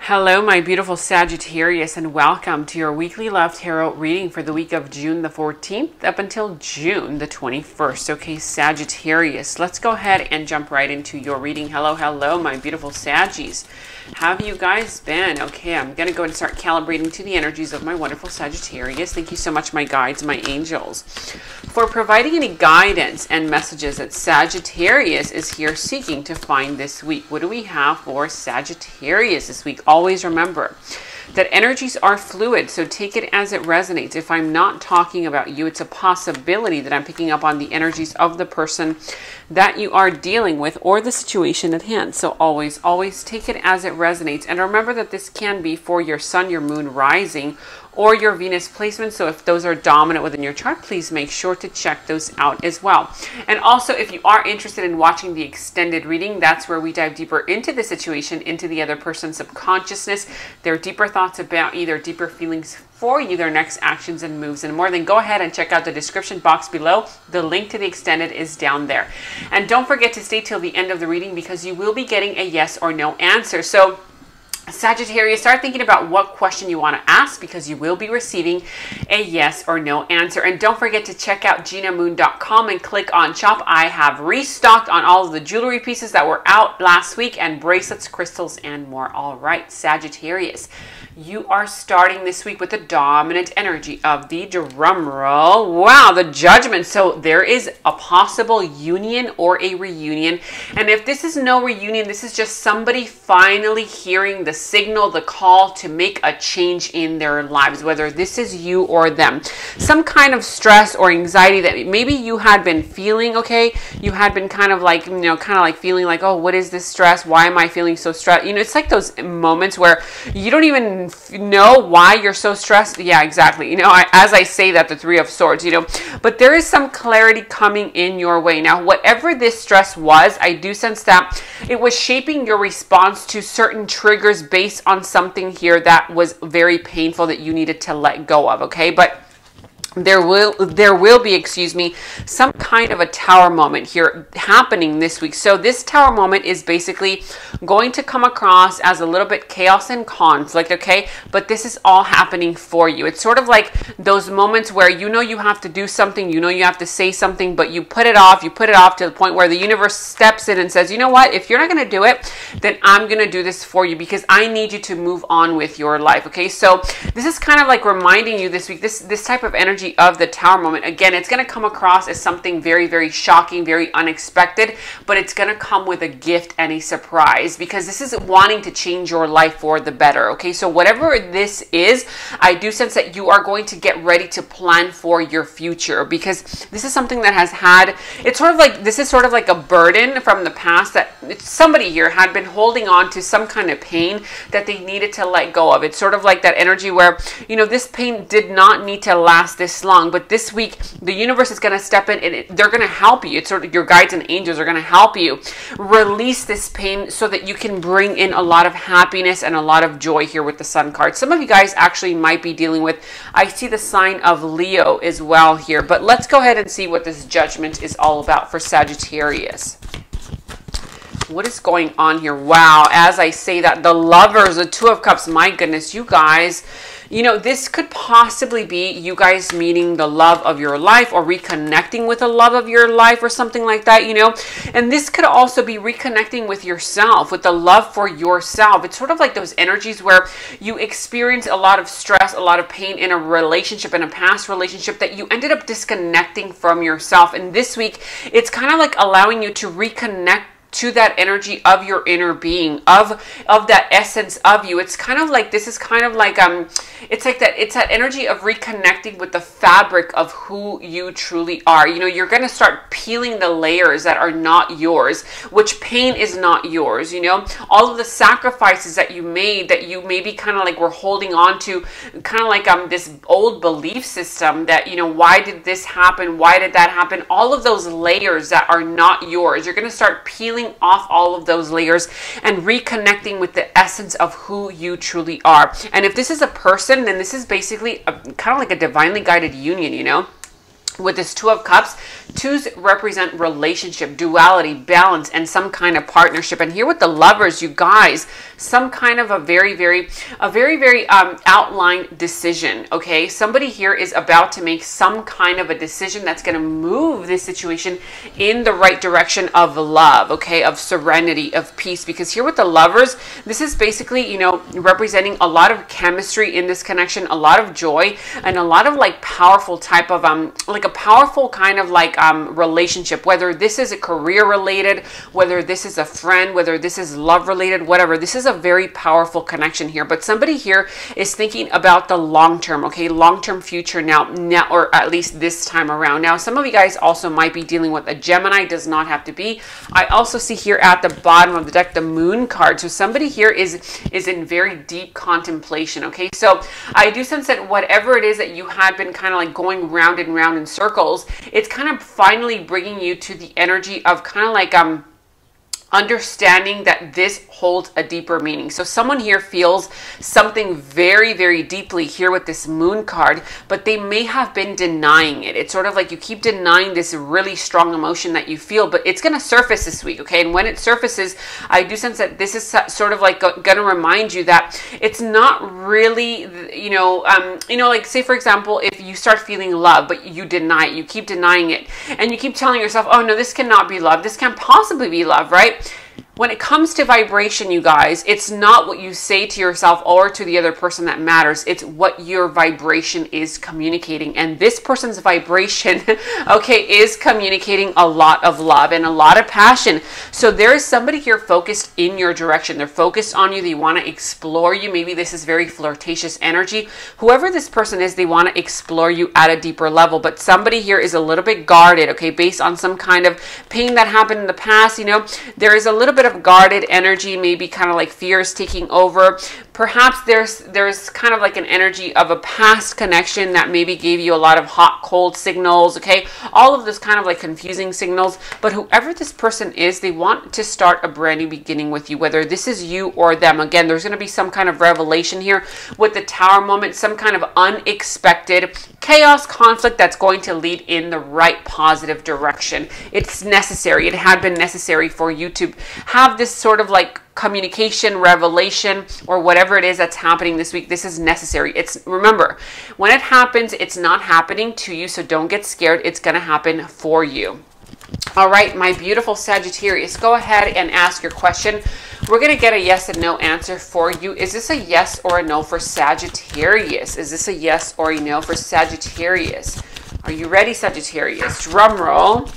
Hello, my beautiful Sagittarius, and welcome to your weekly love tarot reading for the week of June the 14th up until June the 21st. Okay, Sagittarius, let's go ahead and jump right into your reading. Hello, my beautiful Saggies. How have you guys been? Okay, I'm going to go and start calibrating to the energies of my wonderful Sagittarius. Thank you so much, my guides, my angels, for providing any guidance and messages that Sagittarius is here seeking to find this week. What do we have for Sagittarius this week? Always remember that energies are fluid, so take it as it resonates. If I'm not talking about you, it's a possibility that I'm picking up on the energies of the person that you are dealing with or the situation at hand. So always take it as it resonates. And remember that this can be for your sun, your moon rising, or your Venus placement. So if those are dominant within your chart, please make sure to check those out as well. And also, if you are interested in watching the extended reading, that's where we dive deeper into the situation, into the other person's subconsciousness, their deeper thoughts about you, their deeper feelings for you, their next actions and moves and more. Then go ahead and check out the description box below. The link to the extended is down there. And don't forget to stay till the end of the reading, because you will be getting a yes or no answer. So Sagittarius, start thinking about what question you want to ask, because you will be receiving a yes or no answer. And don't forget to check out genamoon.com and click on shop. I have restocked on all of the jewelry pieces that were out last week, and bracelets, crystals, and more. All right, Sagittarius, you are starting this week with the dominant energy of the drum roll. Wow, the Judgment. So there is a possible union or a reunion. And if this is no reunion, this is just somebody finally hearing the signal, the call to make a change in their lives, whether this is you or them. Some kind of stress or anxiety that maybe you had been feeling, okay? You had been kind of like, feeling like, oh, what is this stress? Why am I feeling so stressed? You know, it's like those moments where you don't even know why you're so stressed. Yeah, exactly. You know, as I say that, the Three of Swords, you know, but there is some clarity coming in your way. Now, whatever this stress was, I do sense that it was shaping your response to certain triggers based on something here that was very painful that you needed to let go of, okay? But there will be, excuse me, some kind of a tower moment here happening this week. So this tower moment is basically going to come across as a little bit chaos and conflict, okay? But this is all happening for you. It's sort of like those moments where you know you have to do something, you know you have to say something, but you put it off to the point where the universe steps in and says, you know what, if you're not going to do it, then I'm going to do this for you, because I need you to move on with your life, okay? So this is kind of like reminding you this week, this type of energy of the tower moment. Again, it's going to come across as something very, very shocking, very unexpected, but it's going to come with a gift and a surprise, because this is wanting to change your life for the better. Okay. So whatever this is, I do sense that you are going to get ready to plan for your future, because this is something that has had, it's sort of like, this is sort of like a burden from the past that somebody here had been holding on to, some kind of pain that they needed to let go of. It's sort of like that energy where, you know, this pain did not need to last this long, but this week the universe is going to step in and they're going to help you. It's sort of your guides and angels are going to help you release this pain so that you can bring in a lot of happiness and a lot of joy here with the Sun card. Some of you guys actually might be dealing with, I see the sign of Leo as well here, but let's go ahead and see what this Judgment is all about for Sagittarius. What is going on here? Wow, as I say that, the Lovers, the Two of Cups, my goodness, you guys. You know, this could possibly be you guys meeting the love of your life or reconnecting with the love of your life or something like that, you know. And this could also be reconnecting with yourself, with the love for yourself. It's sort of like those energies where you experience a lot of stress, a lot of pain in a relationship, in a past relationship, that you ended up disconnecting from yourself. And this week, it's kind of like allowing you to reconnect to that energy of your inner being, of that essence of you. It's kind of like, this is kind of like, it's like that, it's that energy of reconnecting with the fabric of who you truly are. You know, you're going to start peeling the layers that are not yours, which pain is not yours, you know, all of the sacrifices that you made, that you maybe kind of like were holding on to, kind of like this old belief system that, you know, why did this happen? Why did that happen? All of those layers that are not yours, you're going to start peeling off all of those layers and reconnecting with the essence of who you truly are. And if this is a person, then this is basically kind of like a divinely guided union, you know. With this Two of Cups, twos represent relationship, duality, balance, and some kind of partnership. And here with the Lovers, you guys, some kind of a very, very outlined decision, okay? Somebody here is about to make some kind of a decision that's going to move this situation in the right direction of love, okay? Of serenity, of peace. Because here with the Lovers, this is basically, you know, representing a lot of chemistry in this connection, a lot of joy, and a lot of like powerful type of, like a powerful kind of like relationship, whether this is a career related, whether this is a friend, whether this is love related, whatever. This is a very powerful connection here, but somebody here is thinking about the long term, okay, long-term future now, or at least this time around. Now, some of you guys also might be dealing with a Gemini. Does not have to be. I also see here at the bottom of the deck the Moon card, so somebody here is in very deep contemplation, okay? So I do sense that whatever it is that you had been kind of like going round and round in circles, it's kind of finally bringing you to the energy of kind of like understanding that this holds a deeper meaning. So someone here feels something very, very deeply here with this Moon card, but they may have been denying it. It's sort of like you keep denying this really strong emotion that you feel, but it's going to surface this week, okay? And when it surfaces, I do sense that this is sort of like going to remind you that it's not really, you know, like say for example, if you start feeling love, but you deny it, you keep denying it, and you keep telling yourself, oh no, this cannot be love. This can't possibly be love, right? When it comes to vibration, you guys, it's not what you say to yourself or to the other person that matters. It's what your vibration is communicating. And this person's vibration, okay, is communicating a lot of love and a lot of passion. So there is somebody here focused in your direction. They're focused on you. They want to explore you. Maybe this is very flirtatious energy. Whoever this person is, they want to explore you at a deeper level. But somebody here is a little bit guarded, okay, based on some kind of pain that happened in the past. You know, there is a little bit of guarded energy, maybe kind of like fear is taking over. Perhaps there's kind of like an energy of a past connection that maybe gave you a lot of hot, cold signals, okay? All of those kind of like confusing signals. But whoever this person is, they want to start a brand new beginning with you, whether this is you or them. Again, there's going to be some kind of revelation here with the Tower moment, some kind of unexpected chaos, conflict that's going to lead in the right positive direction. It's necessary. It had been necessary for you to have this sort of like communication, revelation, or whatever it is that's happening this week. This is necessary. It's, remember, when it happens, it's not happening to you, so don't get scared. It's going to happen for you. All right, my beautiful Sagittarius, go ahead and ask your question. We're going to get a yes and no answer for you. Is this a yes or a no for Sagittarius? Is this a yes or a no for Sagittarius? Are you ready, Sagittarius? Drum roll.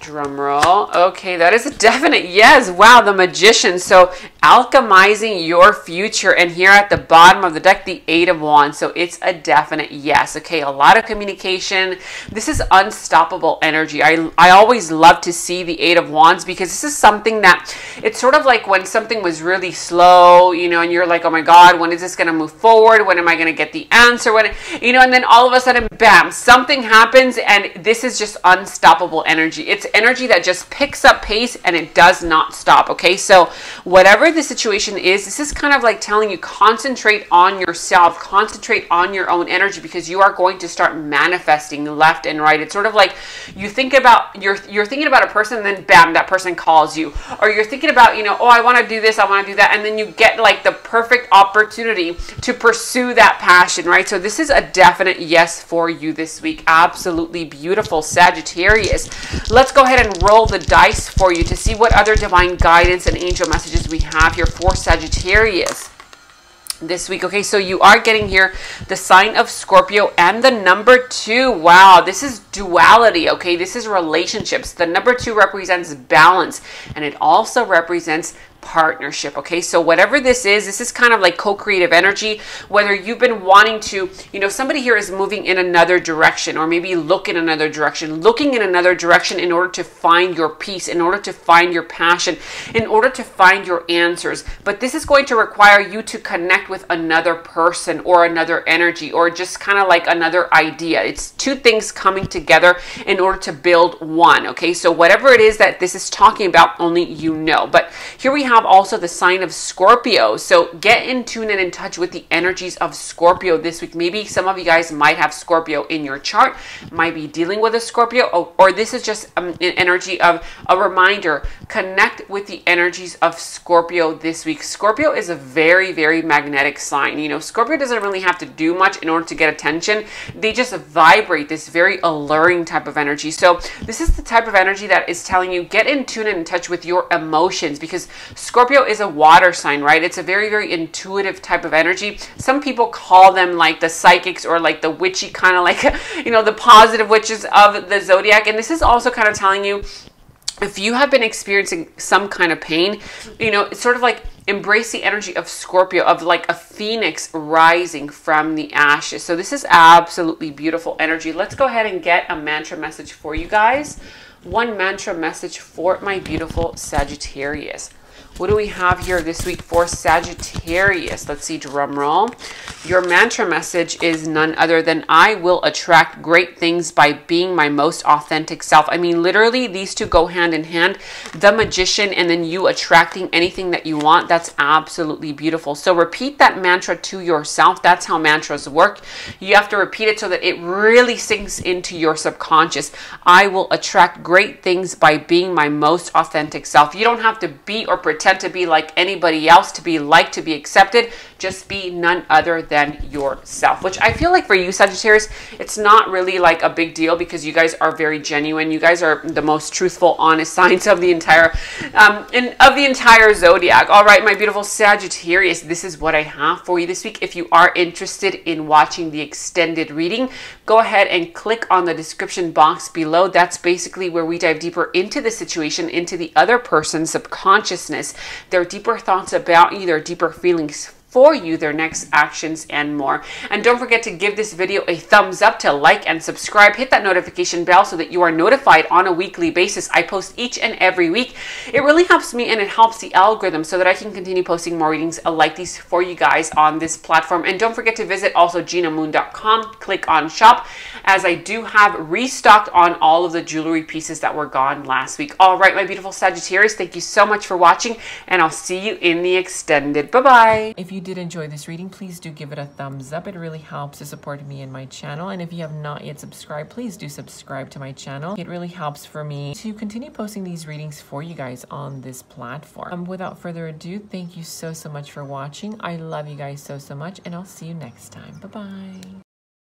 Drum roll. Okay, that is a definite yes. Wow, the Magician. So alchemizing your future. And here at the bottom of the deck, the Eight of Wands. So it's a definite yes. Okay, a lot of communication. This is unstoppable energy. I always love to see the Eight of Wands because this is something that it's sort of like when something was really slow, you know, and you're like, oh my God, when is this going to move forward? When am I going to get the answer? When, you know, and then all of a sudden, bam, something happens. And this is just unstoppable energy. It's energy that just picks up pace and it does not stop, okay? So whatever the situation is, this is kind of like telling you concentrate on yourself, concentrate on your own energy, because you are going to start manifesting left and right. It's sort of like you think about, you're thinking about a person and then bam, that person calls you. Or you're thinking about, you know, oh, I want to do this, I want to do that, and then you get like the perfect opportunity to pursue that passion, right? So this is a definite yes for you this week. Absolutely beautiful, Sagittarius. Let's go ahead and roll the dice for you to see what other divine guidance and angel messages we have here for Sagittarius this week. Okay, so you are getting here the sign of Scorpio and the number 2. Wow, this is duality, okay? This is relationships. The number 2 represents balance, and it also represents partnership, okay? So whatever this is kind of like co-creative energy, whether you've been wanting to, you know, somebody here is moving in another direction, or maybe looking in another direction in order to find your peace, in order to find your passion, in order to find your answers. But this is going to require you to connect with another person or another energy, or just kind of like another idea. It's two things coming together in order to build one, okay? So whatever it is that this is talking about, only you know. But here we have have also the sign of Scorpio. So get in tune and in touch with the energies of Scorpio this week. Maybe some of you guys might have Scorpio in your chart, might be dealing with a Scorpio, or this is just an energy of a reminder. Connect with the energies of Scorpio this week. Scorpio is a very, very magnetic sign. You know, Scorpio doesn't really have to do much in order to get attention. They just vibrate this very alluring type of energy. So this is the type of energy that is telling you get in tune and in touch with your emotions, because Scorpio is a water sign, right? It's a very, very intuitive type of energy. Some people call them like the psychics or like the witchy, kind of like, you know, the positive witches of the zodiac. And this is also kind of telling you, if you have been experiencing some kind of pain, you know, it's sort of like embrace the energy of Scorpio, of like a phoenix rising from the ashes. So this is absolutely beautiful energy. Let's go ahead and get a mantra message for you guys. One mantra message for my beautiful Sagittarius. What do we have here this week for Sagittarius? Let's see, drum roll. Your mantra message is none other than I will attract great things by being my most authentic self. I mean, literally, these two go hand in hand. The magician and then you attracting anything that you want. That's absolutely beautiful. So repeat that mantra to yourself. That's how mantras work. You have to repeat it so that it really sinks into your subconscious. I will attract great things by being my most authentic self. You don't have to be or pretend to be like anybody else, to be liked, to be accepted. Just be none other than yourself, which I feel like for you, Sagittarius, it's not really like a big deal because you guys are very genuine. You guys are the most truthful, honest signs of the entire zodiac. All right, my beautiful Sagittarius, this is what I have for you this week. If you are interested in watching the extended reading, go ahead and click on the description box below. That's basically where we dive deeper into the situation, into the other person's subconsciousness, their deeper thoughts about you, their deeper feelings for you, their next actions, and more. And don't forget to give this video a thumbs up, to like and subscribe. Hit that notification bell so that you are notified on a weekly basis. I post each and every week. It really helps me and it helps the algorithm so that I can continue posting more readings like these for you guys on this platform. And don't forget to visit also genamoon.com. Click on shop, as I do have restocked on all of the jewelry pieces that were gone last week. All right, my beautiful Sagittarius, thank you so much for watching, and I'll see you in the extended. Bye-bye. If you did enjoy this reading, please do give it a thumbs up. It really helps to support me and my channel. And if you have not yet subscribed, please do subscribe to my channel. It really helps for me to continue posting these readings for you guys on this platform. Without further ado, thank you so much for watching. I love you guys so much, and I'll see you next time. Bye-bye.